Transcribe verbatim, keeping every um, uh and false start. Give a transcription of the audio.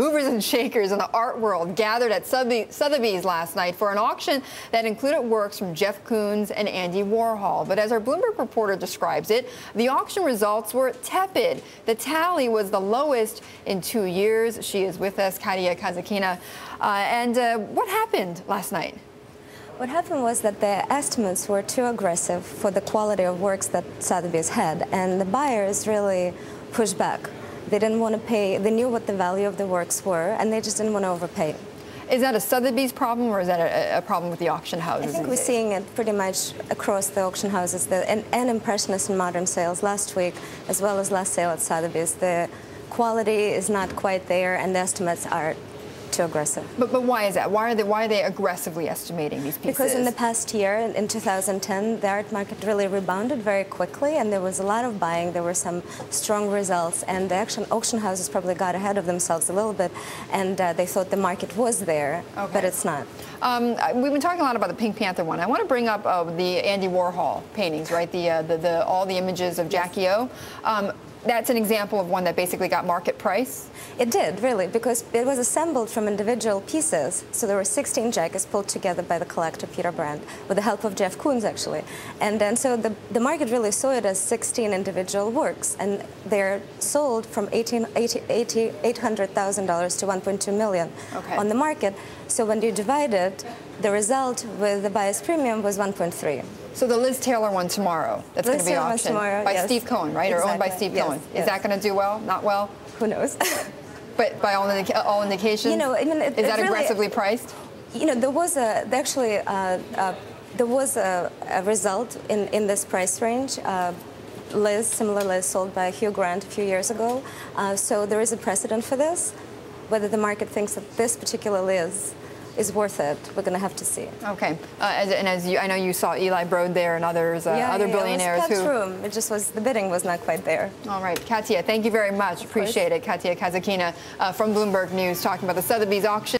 Movers and shakers in the art world gathered at Sotheby's last night for an auction that included works from Jeff Koons and Andy Warhol. But as our Bloomberg reporter describes it, the auction results were tepid. The tally was the lowest in two years. She is with us, Katya Kazakina. Uh, and uh, what happened last night? What happened was that the estimates were too aggressive for the quality of works that Sotheby's had, and the buyers really pushed back. They didn't want to pay. They knew what the value of the works were, and they just didn't want to overpay. Is that a Sotheby's problem, or is that a, a problem with the auction houses? I think we're seeing it pretty much across the auction houses, the, and, and Impressionist and Modern sales last week, as well as last sale at Sotheby's. The quality is not quite there, and the estimates are too aggressive. But, but why is that? Why are they, why are they aggressively estimating these pieces? Because in the past year, in two thousand ten, the art market really rebounded very quickly, and there was a lot of buying. There were some strong results, and the action, auction houses probably got ahead of themselves a little bit, and uh, they thought the market was there, okay. But it's not. Um, we've been talking a lot about the Pink Panther one. I want to bring up uh, the Andy Warhol paintings, right? The, uh, the, the all the images of Jackie O. Um, That's an example of one that basically got market price? It did, really, because it was assembled from individual pieces. So there were sixteen Jackies pulled together by the collector, Peter Brandt, with the help of Jeff Koons, actually. And, and so the, the market really saw it as sixteen individual works, and they're sold from eight hundred thousand dollars to one point two million dollars okay. on the market. So when you divide it, the result with the buyer's premium was one point three. So the Liz Taylor one tomorrow, that's Liz going to be auctioned tomorrow, by yes. Steve Cohen, right? Exactly. Or owned by Steve yes. Cohen. Is yes. that going to do well? Not well? Who knows? But by all, indica all indications, you know, I mean, it, is that really, aggressively priced? You know, there was a, actually, uh, uh, there was a, a result in, in this price range. Uh, Liz, similarly, sold by Hugh Grant a few years ago. Uh, so there is a precedent for this. Whether the market thinks that this particular Liz is worth it, we're going to have to see. Okay, uh, as, and as you, I know you saw Eli Broad there and others, uh, yeah, other yeah, billionaires it was who. Room. It just was the bidding was not quite there. All right, Katya, thank you very much. Of Appreciate course. it, Katya Kazakina uh, from Bloomberg News talking about the Sotheby's auction.